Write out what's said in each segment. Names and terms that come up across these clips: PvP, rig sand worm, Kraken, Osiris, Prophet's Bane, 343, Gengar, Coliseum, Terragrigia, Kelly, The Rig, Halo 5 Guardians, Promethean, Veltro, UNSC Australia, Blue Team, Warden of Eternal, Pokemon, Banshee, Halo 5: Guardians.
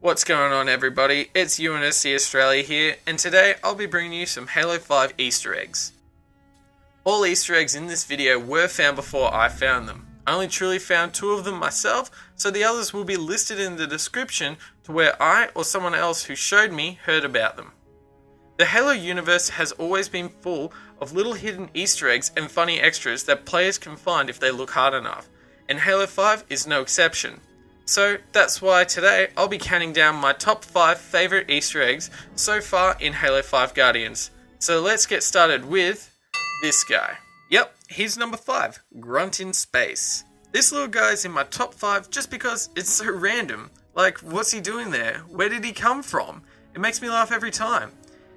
What's going on, everybody? It's UNSC Australia here, and today I'll be bringing you some Halo 5 Easter eggs. All Easter eggs in this video were found before I found them. I only truly found two of them myself, so the others will be listed in the description to where I or someone else who showed me heard about them. The Halo universe has always been full of little hidden Easter eggs and funny extras that players can find if they look hard enough, and Halo 5 is no exception. So that's why today I'll be counting down my top 5 favourite Easter eggs so far in Halo 5 Guardians. So let's get started with this guy. Yep, he's number 5, Grunt in Space. This little guy's in my top 5 just because it's so random. Like, what's he doing there? Where did he come from? It makes me laugh every time.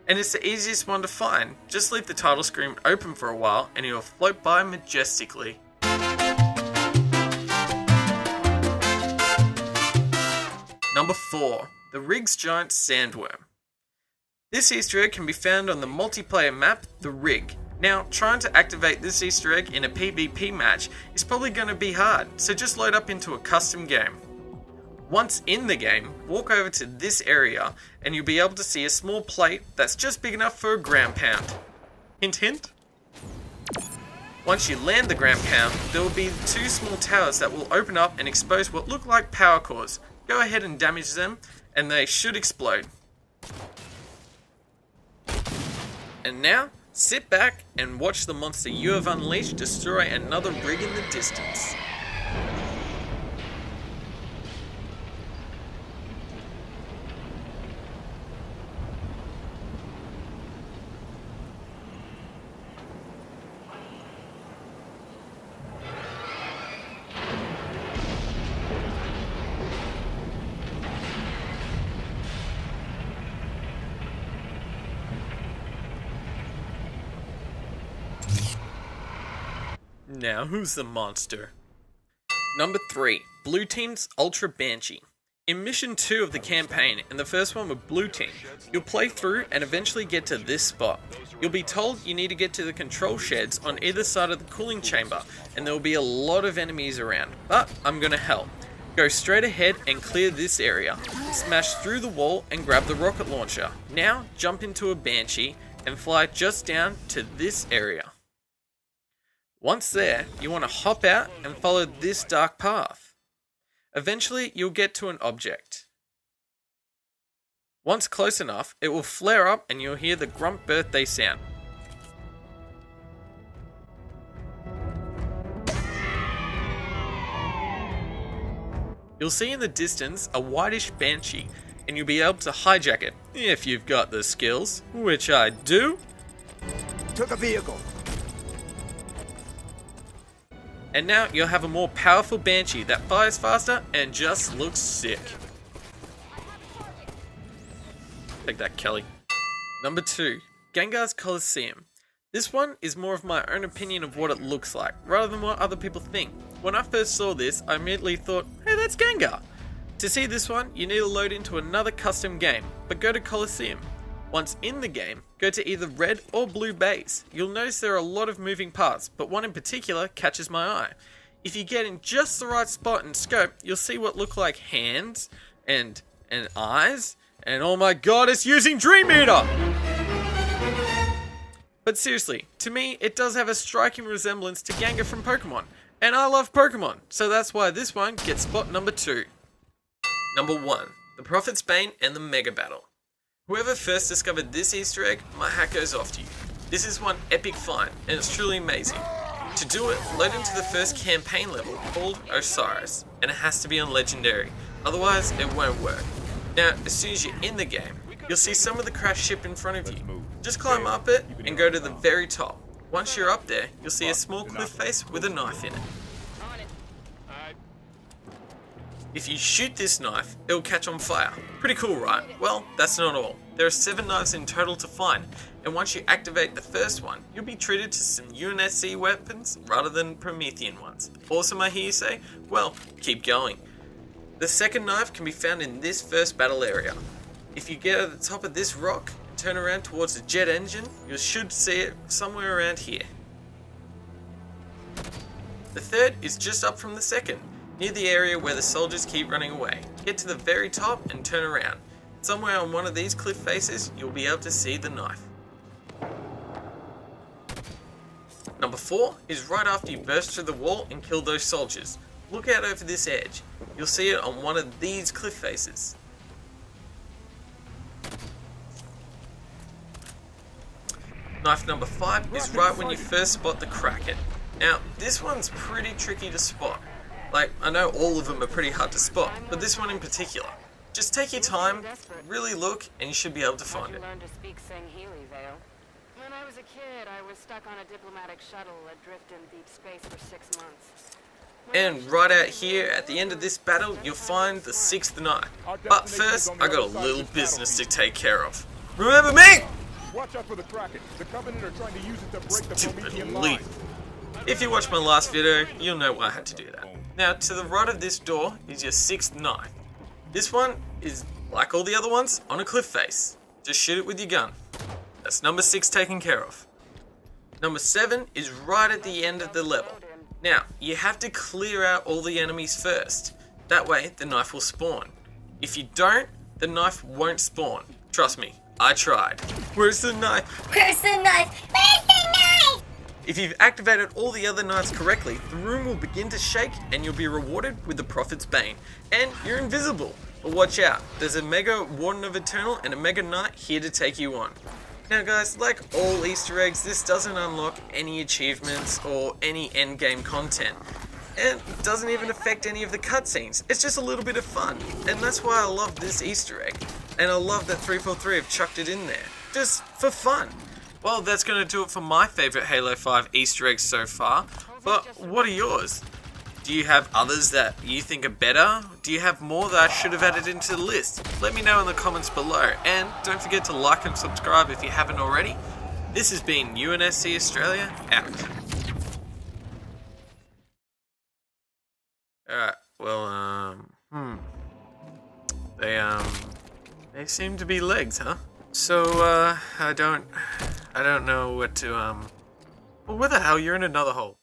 And it's the easiest one to find. Just leave the title screen open for a while and he'll float by majestically. Number 4, The Rig's Giant Sandworm. This Easter egg can be found on the multiplayer map, The Rig. Now, trying to activate this Easter egg in a PvP match is probably going to be hard, so just load up into a custom game. Once in the game, walk over to this area and you'll be able to see a small plate that's just big enough for a ground pound. Hint hint. Once you land the ground pound, there will be 2 small towers that will open up and expose what look like power cores. Go ahead and damage them, and they should explode. And now, sit back and watch the monster you have unleashed destroy another rig in the distance. Now, who's the monster? Number 3, Blue Team's Ultra Banshee. In Mission 2 of the campaign, and the first one with Blue Team, you'll play through and eventually get to this spot. You'll be told you need to get to the control sheds on either side of the cooling chamber, and there will be a lot of enemies around, but I'm gonna help. Go straight ahead and clear this area. Smash through the wall and grab the rocket launcher. Now, jump into a Banshee and fly just down to this area. Once there, you want to hop out and follow this dark path. Eventually, you'll get to an object. Once close enough, it will flare up and you'll hear the Grunt birthday sound. You'll see in the distance a whitish Banshee, and you'll be able to hijack it, if you've got the skills, which I do. Took a vehicle. And now you'll have a more powerful Banshee that fires faster and just looks sick. Take that, Kelly. Number 2, Gengar's Coliseum. This one is more of my own opinion of what it looks like, rather than what other people think. When I first saw this, I immediately thought, hey, that's Gengar. To see this one, you need to load into another custom game, but go to Coliseum. Once in the game, go to either red or blue base. You'll notice there are a lot of moving parts, but one in particular catches my eye. If you get in just the right spot and scope, you'll see what look like hands and eyes, and oh my god, it's using Dream Eater! But seriously, to me, it does have a striking resemblance to Gengar from Pokemon, and I love Pokemon, so that's why this one gets spot number 2. Number 1, the Prophet's Bane and the Mega Battle. Whoever first discovered this Easter egg, my hat goes off to you. This is one epic find, and it's truly amazing. To do it, load into the first campaign level called Osiris, and it has to be on Legendary, otherwise it won't work. Now, as soon as you're in the game, you'll see some of the crashed ship in front of you. Just climb up it, and go to the very top. Once you're up there, you'll see a small cliff face with a knife in it. If you shoot this knife, it'll catch on fire. Pretty cool, right? Well, that's not all. There are 7 knives in total to find, and once you activate the first one, you'll be treated to some UNSC weapons rather than Promethean ones. Awesome, I hear you say? Well, keep going. The second knife can be found in this first battle area. If you get at the top of this rock and turn around towards the jet engine, you should see it somewhere around here. The third is just up from the second. near the area where the soldiers keep running away. Get to the very top and turn around. Somewhere on one of these cliff faces, you'll be able to see the knife. Number 4 is right after you burst through the wall and kill those soldiers. Look out over this edge. You'll see it on one of these cliff faces. Knife number 5 is right when you first spot the Kraken. Now, this one's pretty tricky to spot. Like, I know all of them are pretty hard to spot, but this one in particular. Just take your time, really look, and you should be able to find it. When I was a kid, I was stuck on a diplomatic shuttle adrift in deep space for 6 months. And right out here, at the end of this battle, you'll find the 6th knife. But first, I got a little business to take care of. Remember me? Watch out for the Kraken. The Covenant are trying to use it to break the Promethean line. If you watched my last video, you'll know why I had to do that. Now, to the right of this door is your 6th knife. This one is, like all the other ones, on a cliff face. Just shoot it with your gun. That's number 6 taken care of. Number 7 is right at the end of the level. Now, you have to clear out all the enemies first. That way, the knife will spawn. If you don't, the knife won't spawn. Trust me. I tried. Where's the knife? Where's the knife? Where's the knife? If you've activated all the other knives correctly, the room will begin to shake and you'll be rewarded with the Prophet's Bane. And you're invisible. But watch out, there's a Mega Warden of Eternal and a Mega Knight here to take you on. Now guys, like all Easter eggs, this doesn't unlock any achievements or any endgame content. And it doesn't even affect any of the cutscenes. It's just a little bit of fun. And that's why I love this Easter egg. And I love that 343 have chucked it in there. Just for fun. Well, that's going to do it for my favourite Halo 5 Easter eggs so far. But what are yours? Do you have others that you think are better? Do you have more that I should have added into the list? Let me know in the comments below. And don't forget to like and subscribe if you haven't already. This has been UNSC Australia, out. Alright, well, they seem to be legs, huh? So, I don't know what to, well, where the hell, you're in another hole.